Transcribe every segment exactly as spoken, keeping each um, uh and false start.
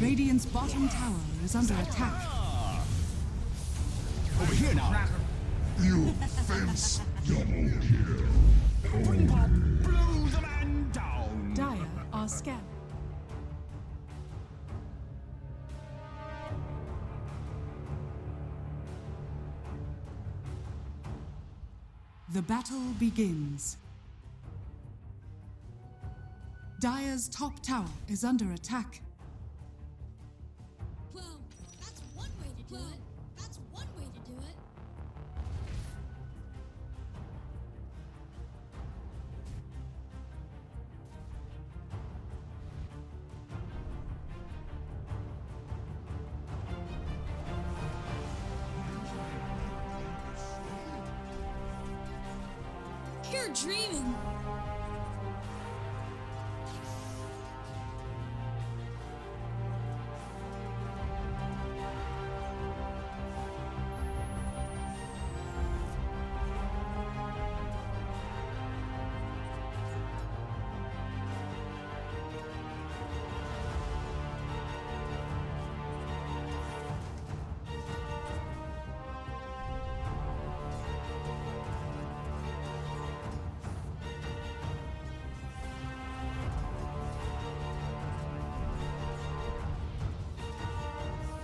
Radiant's bottom tower is under attack. Over here now. You fence double kill. Brinker blew the man down. Dire are scared. The battle begins. Dire's top tower is under attack. Well, that's one way to do it. That's one way to do it. You're dreaming.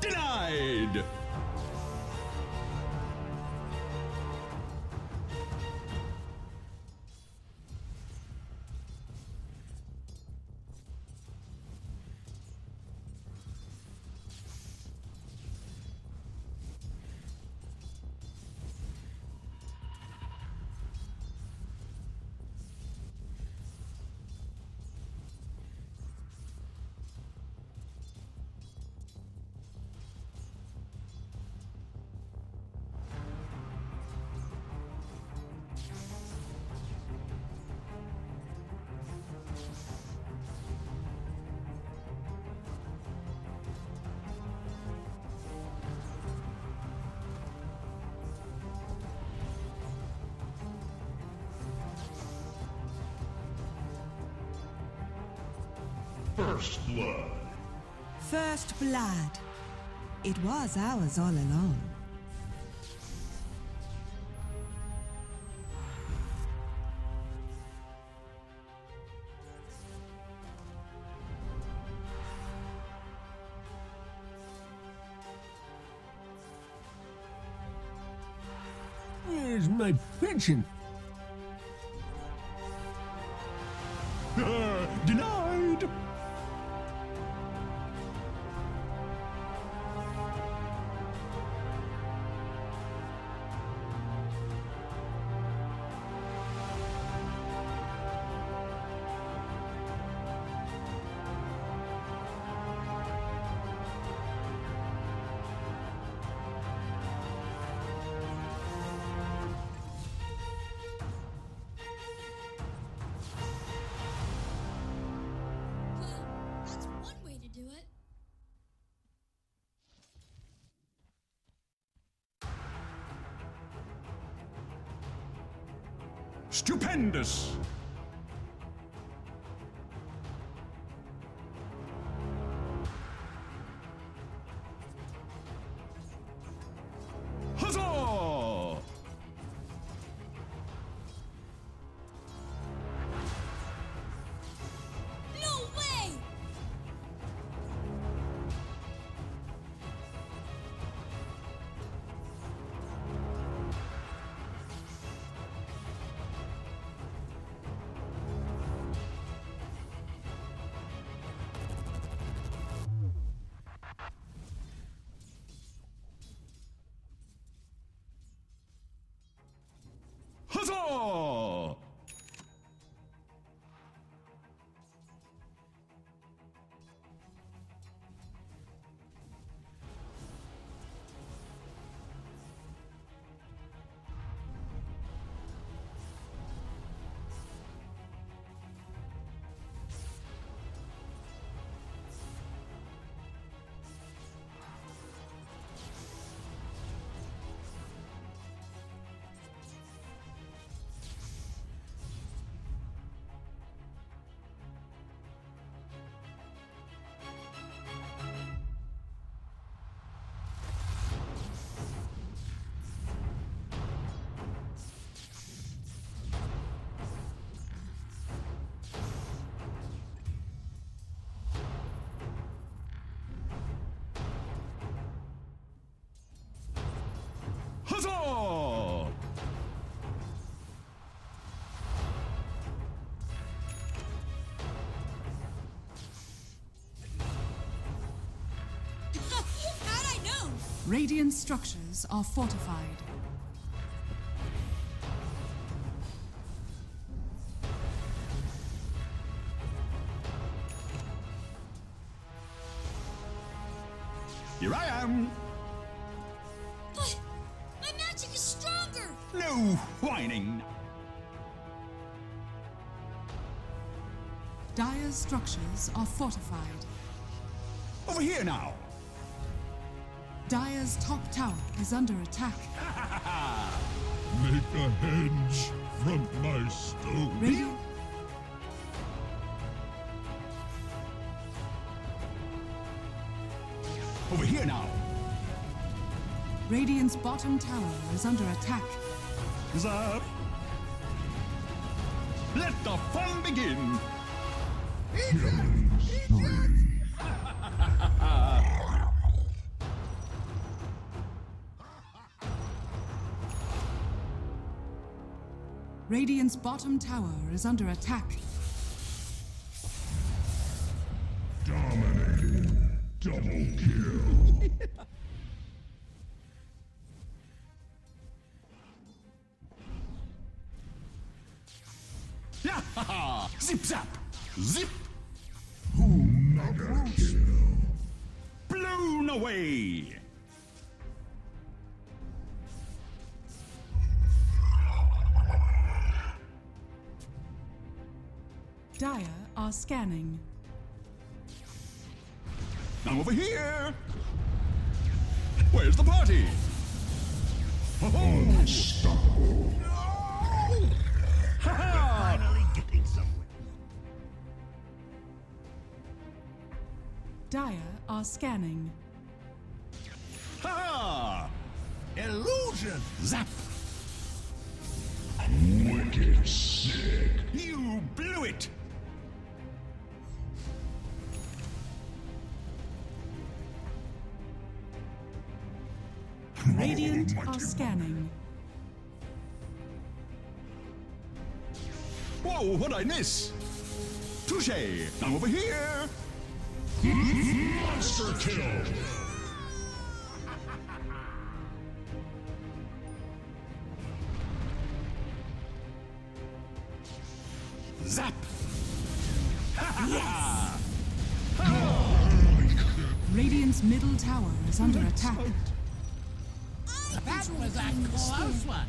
Denied! First blood. First blood. It was ours all along. Where's my pension? Uh, denied! Stupendous! Huzzah! No way! Radiant structures are fortified. Here I am! But my magic is stronger! No whining! Dire's structures are fortified. Over here now! Dire's top tower is under attack. Make a hinge from my stone. Ready? Over here now. Radiant's bottom tower is under attack. Zap. Let the fun begin. Killing spree. Radiant's bottom tower is under attack. Dominating. Double kill. Yeah. Yeah. Zip zap. Zip. Mega kill. Blown away. Dire are scanning. I'm over here! Where's the party? Oh, stop. No! Ha-ha! We're finally getting somewhere. Dire are scanning. Ha-ha! Illusion! Zap! Wicked sick! You blew it! Radiant are scanning. Whoa, what'd I miss? Touché! I'm over here! Monster kill! Zap! Yes! Radiant's middle tower is under attack. That was a close one.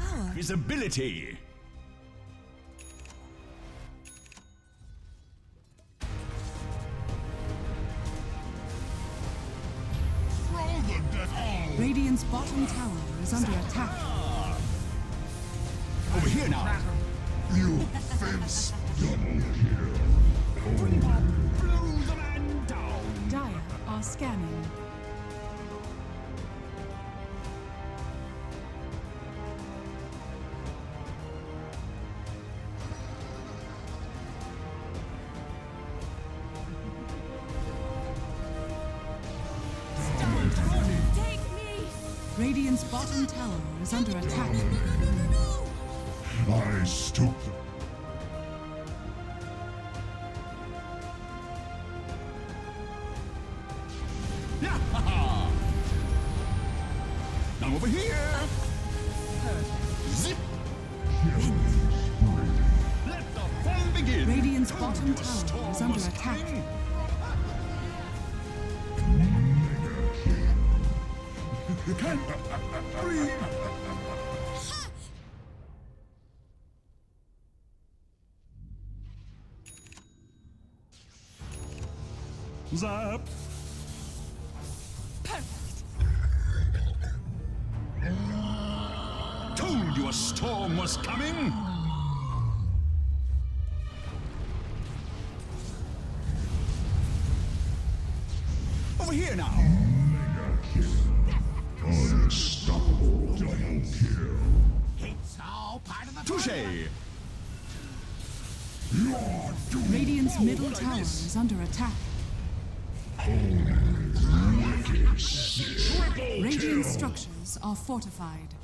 Oh. His ability. Radiant's bottom tower is under attack. Over here now. You fence double kill. Bring up, blow the man down. Dire are scanning. Take me! Radiant's bottom tower is under attack. No, no, no, no, no. I stoop. Now over here! Zip! Let the fun begin! Radiant's bottom tower is under attack. Mega kill. Can't breathe! Zap! Your storm was coming. Over here now. Mega kill. Unstoppable double kill. It's all part of the touché. Radiant's middle tower is under attack. Holy wicked shit. Radiant structures are fortified.